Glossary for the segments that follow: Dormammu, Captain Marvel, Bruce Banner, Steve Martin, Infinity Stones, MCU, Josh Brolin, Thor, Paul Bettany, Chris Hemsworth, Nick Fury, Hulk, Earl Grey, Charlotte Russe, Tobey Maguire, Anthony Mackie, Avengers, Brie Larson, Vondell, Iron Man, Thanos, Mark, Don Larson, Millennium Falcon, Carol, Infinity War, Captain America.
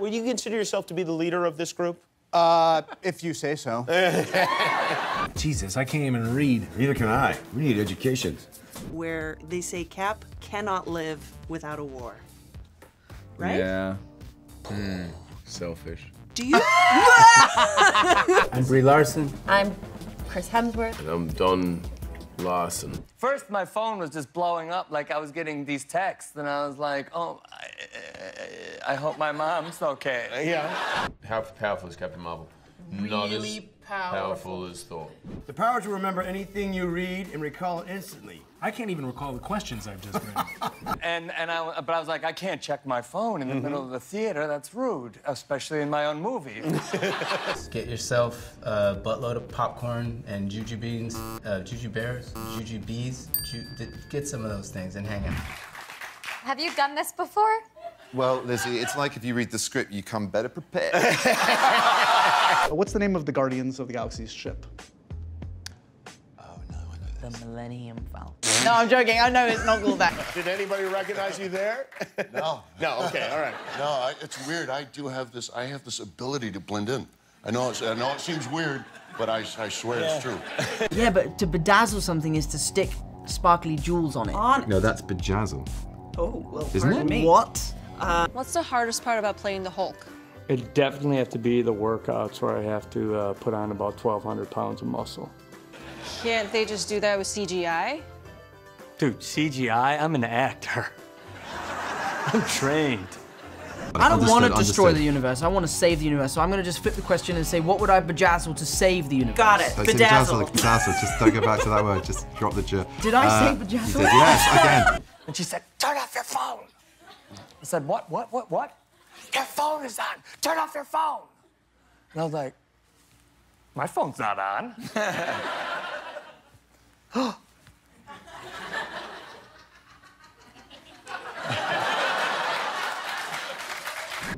Would you consider yourself to be the leader of this group? If you say so. Jesus, I can't even read. Neither can I. We need education. Where they say Cap cannot live without a war. Right? Yeah. Mm, selfish. Do you? I'm Brie Larson. I'm Chris Hemsworth. And I'm Don Larson. First, my phone was just blowing up, like I was getting these texts, and I was like, oh, I hope my mom's okay. Yeah. How powerful is Captain Marvel? Really not as powerful as Thor. The power to remember anything you read and recall it instantly. I can't even recall the questions I've just read. But I was like, I can't check my phone in the middle of the theater. That's rude, especially in my own movie. Get yourself a buttload of popcorn and juju beans, juju bears, juju bees. Get some of those things and hang out. Have you done this before? Well, Lizzie, it's like if you read the script, you come better prepared. What's the name of the Guardians of the Galaxy's ship? Oh, no, I know this. The Millennium Falcon. No, I'm joking. I know it's not called that. Did anybody recognize you there? No. No, okay, all right. No, it's weird. I do have this, I have this ability to blend in. I know it seems weird, but I swear it's true. Yeah, but to bedazzle something is to stick sparkly jewels on it. No, that's bedazzle. Oh, well, isn't it? Me. What? What's the hardest part about playing the Hulk? It definitely have to be the workouts where I have to put on about 1,200 pounds of muscle. Can't they just do that with CGI? Dude, CGI? I'm an actor. I'm trained. I don't want to destroy the universe. I want to save the universe. So I'm going to just flip the question and say, what would I bedazzle to save the universe? Got it. Like, bedazzle. Bedazzle. Just don't go back to that word. Just drop the J. Did I say bedazzle? You did. Yes, again. And she said, turn off your phone. I said, what? Your phone is on. Turn off your phone. And I was like, my phone's not on.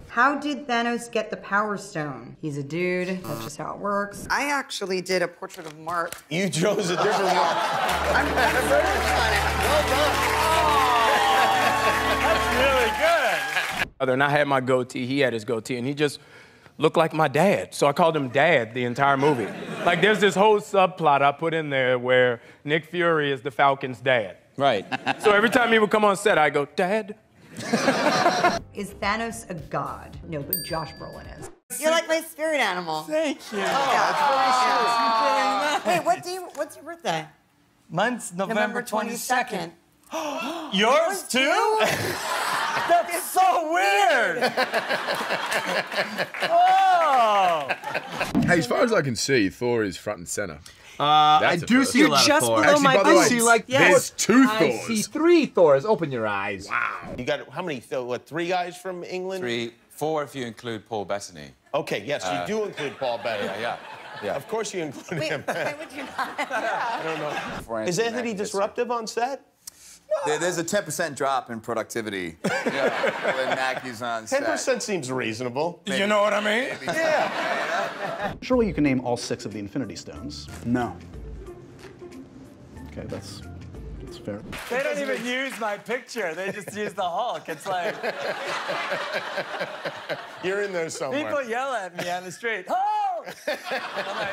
How did Thanos get the Power Stone? He's a dude. That's just how it works. I actually did a portrait of Mark. You chose a different one. I'm kind of focused on it. Well done. Oh, that's really good. Other than I had my goatee, he had his goatee, and he just looked like my dad. So I called him Dad the entire movie. Like, there's this whole subplot I put in there where Nick Fury is the Falcon's dad. Right. So every time he would come on set, I'd go, Dad? Is Thanos a god? No, but Josh Brolin is. You're like my spirit animal. Thank you. Oh, that's very sweet. Wait, what's your birthday? Mine's November 22nd. Yours too? That's so weird. Oh. Hey, as far as I can see, Thor is front and center. I do see a lot of Thor. Actually, by the way, there's two Thors. I see three Thors. Open your eyes. Wow. You got how many? What, three guys from England? Four if you include Paul Bettany. Okay, yes, you do include Paul Bettany. Yeah. Of course you include him. Why would you not? I don't know. Is Anthony disruptive on set? There's a 10% drop in productivity when Mackie's on set. 10% seems reasonable. Maybe. You know what I mean? Maybe. Yeah. Surely you can name all 6 of the Infinity Stones. No. Okay, that's fair. They don't even use my picture. They just use the Hulk. It's like... You're in there somewhere. People yell at me on the street, Hulk! I'm like...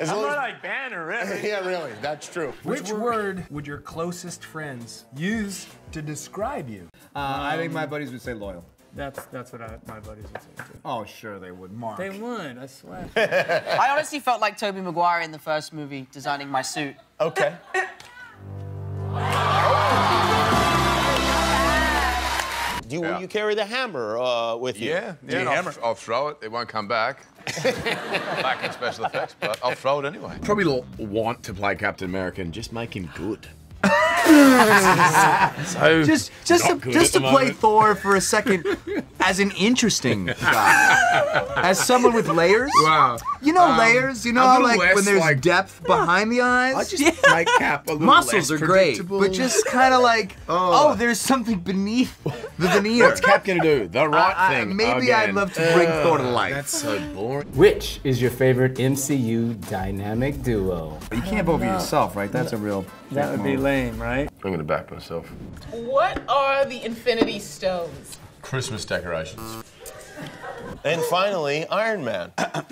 I'm not like Banner, really. Yeah, really, that's true. Which word would your closest friends use to describe you? I think my buddies would say loyal. That's what my buddies would say, too. Oh, sure they would, Mark. They would, I swear. I honestly felt like Tobey Maguire in the first movie, designing my suit. Okay. Will you carry the hammer with you? Yeah, I'll throw it. It won't come back. Back in special effects, but I'll throw it anyway. Probably want to play Captain America and just make him good. So just to play Thor for a second as an interesting guy, as someone with layers. Wow. You know layers. You know how, like when there's like, depth behind the eyes. I just make Cap a little muscles less are great, but just kind of like oh, there's something beneath the veneer. What's Cap gonna do? The right thing. Maybe again. I'd love to bring Thor to life. That's so boring. Which is your favorite MCU dynamic duo? You can't vote for yourself, right? That's a real. That would be lame, right? I'm gonna back myself. What are the Infinity Stones? Christmas decorations. And finally, Iron Man. Wow!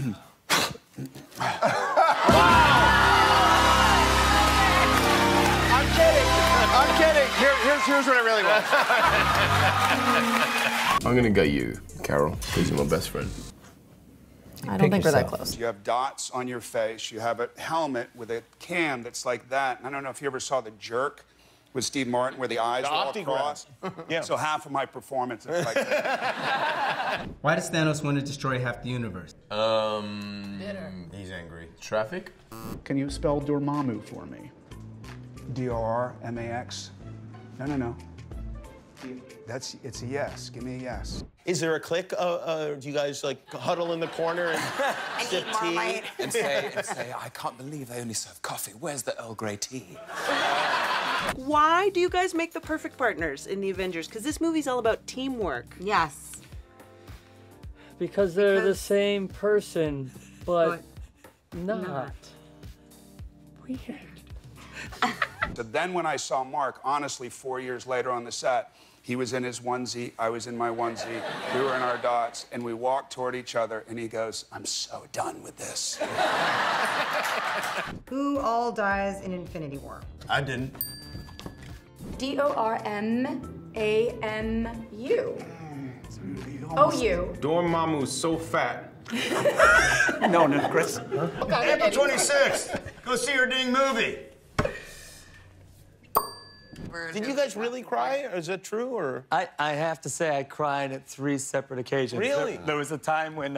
I'm kidding. I'm kidding. Here's what I really want. I'm gonna go you, Carol, because you're my best friend. I don't think we're that close. You have dots on your face. You have a helmet with a cam that's like that. And I don't know if you ever saw The Jerk with Steve Martin, where the eyes were all across. Yeah. So half of my performance is like that. Why does Thanos want to destroy half the universe? Bitter. He's angry. Traffic? Can you spell Dormammu for me? D-O-R-M-A-X? No. It's a yes. Give me a yes. Is there a click? Do you guys like huddle in the corner and sip tea and say, I can't believe they only serve coffee. Where's the Earl Grey tea? Why do you guys make the perfect partners in the Avengers? Because this movie's all about teamwork. Yes. Because they're the same person, but not. Weird. So then when I saw Mark, honestly, 4 years later on the set, he was in his onesie, I was in my onesie, we were in our dots, and we walked toward each other, and he goes, I'm so done with this. Who all dies in Infinity War? I didn't. D-O-R-M-A-M-U. O-U. Dormammu's so fat. no, Chris. Huh? Okay, April 26th, go see your ding movie. Did you guys really cry? Or is that true? Or I have to say I cried at 3 separate occasions. Really? There was a time when